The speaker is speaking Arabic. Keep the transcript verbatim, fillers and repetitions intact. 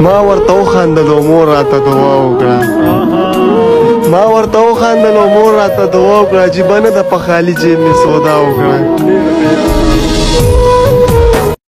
ما ورته وخندل او مور راته دعا وکړه، ما ورته وخندل او مور راته دعا وکړه چې بنه د پخالي جیب مې سودا وکړه.